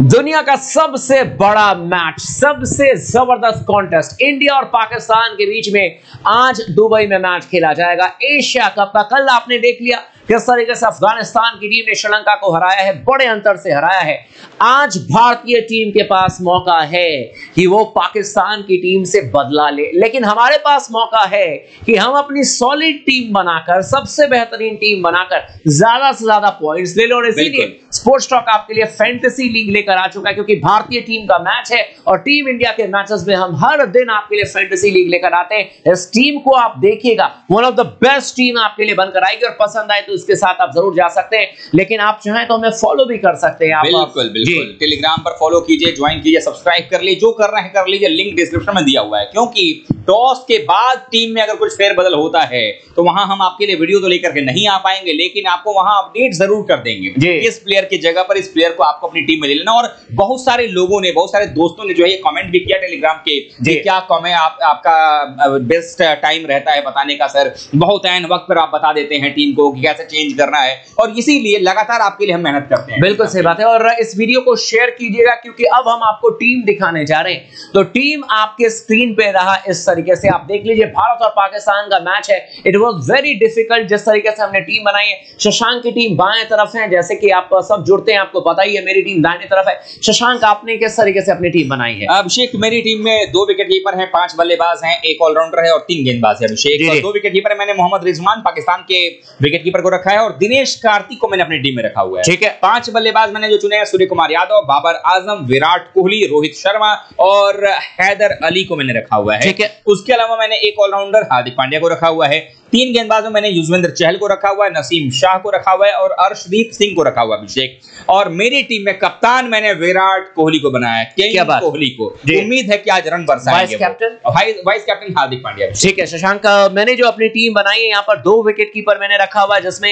दुनिया का सबसे बड़ा मैच, सबसे जबरदस्त कॉन्टेस्ट इंडिया और पाकिस्तान के बीच में आज दुबई में मैच खेला जाएगा एशिया कप का। कल आपने देख लिया किस तरीके से अफगानिस्तान की टीम ने श्रीलंका को हराया है, बड़े अंतर से हराया है। आज भारतीय टीम के पास मौका है कि वो पाकिस्तान की टीम से बदला ले, लेकिन हमारे पास मौका है कि हम अपनी सॉलिड टीम बनाकर, सबसे बेहतरीन टीम बनाकर ज्यादा से ज्यादा पॉइंट्स ले लो। और इसीलिए स्पोर्ट्स टॉक आपके लिए फैंटेसी लीग लेकर आ चुका है, क्योंकि भारतीय टीम का मैच है और टीम इंडिया के मैचेस में हम हर दिन आपके लिए फैंटेसी लीग लेकर आते हैं। इस टीम को आप देखिएगा, one of the best team आपके लिए बनकर आएगी और पसंद आए तो इसके साथ आप जरूर जा सकते हैं, लेकिन आप चाहें तो हमें फॉलो भी कर सकते हैं। बिल्कुल बिल्कुल, टेलीग्राम पर फॉलो कीजिए, ज्वाइन कीजिए, सब्सक्राइब कर लीजिए, जो कर रहे हैं कर लीजिए, लिंक डिस्क्रिप्शन में दिया हुआ है। क्योंकि टॉस के बाद टीम में अगर कुछ फेरबदल होता है तो वहां हम आपके लिए वीडियो तो लेकर के नहीं आ पाएंगे, लेकिन आपको वहां अपडेट जरूर कर देंगे। इस प्लेयर की जगह पर इस प्लेयर को आपको अपनी टीम में ले लेना। और बहुत सारे लोगों ने, बहुत सारे दोस्तों ने जो है कमेंट भी किया टेलीग्राम के, क्या कमेंट आपका बेस्ट टाइम रहता है बताने का, सर बहुत ऐन वक्त पर आप बता देते हैं टीम को कि कैसे चेंज करना है, और इसीलिए लगातार आपके लिए हम मेहनत करते हैं। बिल्कुल सही बात है, और इस वीडियो को शेयर कीजिएगा क्योंकि अब हम आपको टीम दिखाने जा रहे हैं। तो टीम आपके स्क्रीन पे रहा इस तरीके से, आप देख लीजिए भारत और पाकिस्तान का मैच है। इट वाज वेरी डिफिकल्ट जिस तरीके से हमने टीम बनाई है। शशांक की टीम बाएं तरफ है, जैसे कि आप सब जुड़ते हैं आपको पता ही है, मेरी टीम दाहिने तरफ है। शशांक आपने किस तरीके से अपनी टीम बनाई है? अभिषेक मेरी टीम में 2 विकेटकीपर हैं, 5 बल्लेबाज हैं, 1 ऑलराउंडर है और 3 गेंदबाज है अभिषेक। और 2 विकेटकीपर मैंने मोहम्मद रिजवान पाकिस्तान के विकेटकीपर को रखा है और दिनेश कार्तिक को मैंने अपनी टीम में रखा हुआ है। ठीक है, 5 बल्लेबाज मैंने जो चुने हैं सूर्यकुमार यादव, बाबर आजम, विराट कोहली, रोहित शर्मा और हैदर अली को मैंने रखा हुआ है। ठीक है, उसके अलावा मैंने 1 ऑलराउंडर हार्दिक पांड्या को रखा हुआ है। 3 गेंदबाजों मैंने युजवेंद्र चहल को रखा हुआ है, नसीम शाह को रखा हुआ है और अर्शदीप सिंह को रखा हुआ है अभिषेक। और मेरी टीम में कप्तान मैंने विराट कोहली को बनाया है, क्या बात, कोहली को। उम्मीद है कि आज रन बरसाएंगे। Vice captain Hardik Pandya. ठीक है शशांक, मैंने जो अपनी टीम बनाई है यहाँ पर 2 विकेट कीपर मैंने रखा हुआ है, जिसमें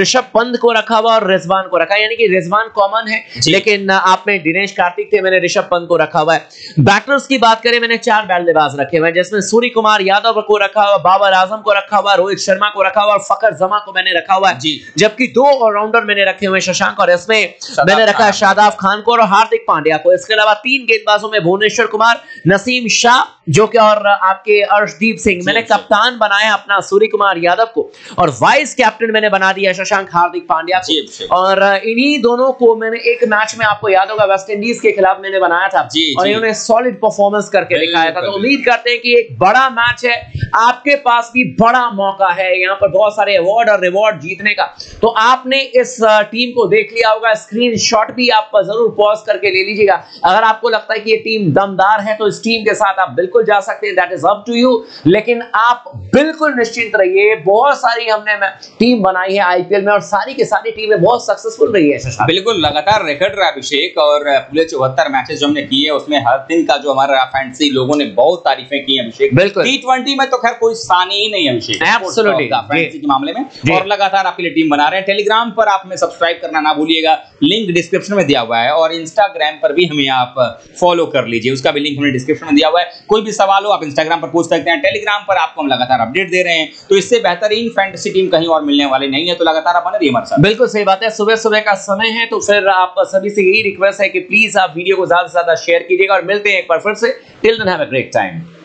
ऋषभ पंत को रखा हुआ और रिजवान को रखा, यानी कि रिजवान कॉमन है, लेकिन आप में दिनेश कार्तिक थे, मैंने ऋषभ पंत को रखा हुआ है। बैटर्स की बात करें, मैंने 4 बल्लेबाज रखे हुए हैं, जिसमें सूर्य कुमार यादव को रखा हुआ, बाबर आजम को रखा हुआ, रोहित शर्मा को रखा हुआ और फखर जमा को मैंने रखा हुआ है। जबकि 2 ऑलराउंडर मैंने रखे हुए शशांक, और इसमें मैंने रखा है शादाब खान को और हार्दिक पांड्या को। इसके अलावा 3 गेंदबाजों में भुवनेश्वर कुमार, नसीम शाह जो कि और आपके अर्शदीप सिंह। मैंने कप्तान बनाया अपना सूर्य कुमार यादव को और वाइस कैप्टन मैंने बना दिया शशांक हार्दिक पांड्या को। और इन्हीं दोनों को मैंने एक मैच में, आपको याद होगा, वेस्टइंडीज के खिलाफ मैंने बनाया था और इन्होंने सॉलिड परफॉर्मेंस करके दिखाया था। तो उम्मीद करते हैं कि एक बड़ा मैच है, आपके पास भी बड़ा मौका है यहाँ पर बहुत सारे अवार्ड और रिवॉर्ड जीतने का। तो आपने इस टीम को देख लिया होगा, स्क्रीनशॉट भी आप जरूर पॉज करके ले लीजिएगा। अगर आपको लगता है कि ये टीम दमदार है तो इस टीम के साथ आप बिल्कुल जा सकते हैं, that is up to you, लेकिन आप बिल्कुल निश्चिंत रहिए। बहुत सारी हमने टीम बनाई है आईपीएल में और सारी की सारी टीमें बहुत सक्सेसफुल रही है। बिल्कुल, लगातार रिकॉर्ड रहा अभिषेक, और पूरे 74 मैचेस जो हमने किए उसमें हर दिन का जो हमारा फैंटेसी लोगों ने बहुत तारीफें की अभिषेक। बिल्कुल, T20 में तो खैर कोई सानी ही नहीं अभिषेक, एब्सोल्युटली फैंटेसी के मामले में। और लगातार आपके लिए टीम बना रहे हैं। टेलीग्राम पर आप हमें सब्सक्राइब करना ना भूलिएगा, लिंक डिस्क्रिप्शन में दिया हुआ है, और इंस्टाग्राम पर भी हमें आप फॉलो कर लीजिए, उसका भी लिंक हमने डिस्क्रिप्शन में दिया हुआ है। कोई भी सवाल हो आप इंस्टाग्राम पर पूछ सकते हैं, टेलीग्राम पर आपको हम लगातार अपडेट दे रहे हैं। तो इससे बेहतरीन फैंटेसी टीम कहीं और मिलने वाली नहीं है, तो लगातार आप बने रहिए हमारे साथ। बिल्कुल सही बात है, सुबह का समय है, तो फिर आप सभी से यही रिक्वेस्ट है कि प्लीज आप वीडियो को ज्यादा से ज्यादा शेयर कीजिएगा और मिलते हैं एक बार फिर से। Till then have a great time.